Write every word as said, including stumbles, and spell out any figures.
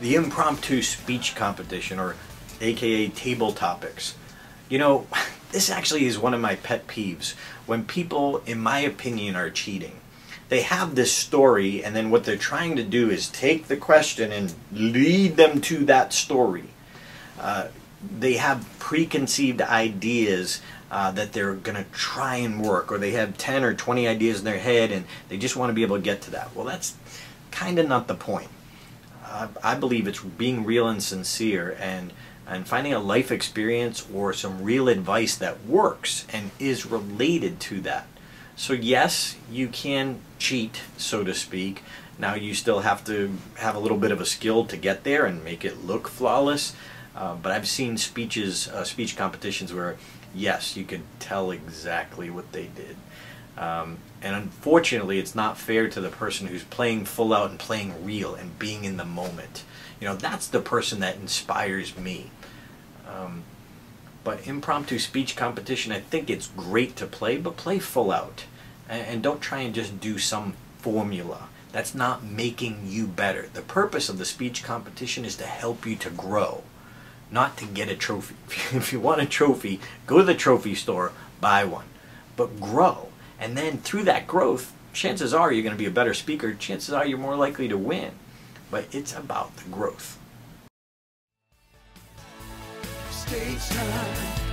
The impromptu speech competition, or aka table topics. You know, this actually is one of my pet peeves, when people, in my opinion, are cheating. They have this story, and then what they're trying to do is take the question and lead them to that story. Uh, they have preconceived ideas uh, that they're going to try and work, or they have ten or twenty ideas in their head, and they just want to be able to get to that. Well, that's kind of not the point. Uh, I believe it's being real and sincere, and and finding a life experience or some real advice that works and is related to that. So yes, you can cheat, so to speak. Now you still have to have a little bit of a skill to get there and make it look flawless. Uh, but I've seen speeches, uh, speech competitions where, yes, you can tell exactly what they did. Um, and unfortunately, it's not fair to the person who's playing full out and playing real and being in the moment. You know, that's the person that inspires me. Um, but impromptu speech competition, I think it's great to play, but play full out. And, and don't try and just do some formula. That's not making you better. The purpose of the speech competition is to help you to grow, not to get a trophy. If you want a trophy, go to the trophy store, buy one. But grow. And then through that growth, chances are you're going to be a better speaker. Chances are you're more likely to win. But it's about the growth. Stage time.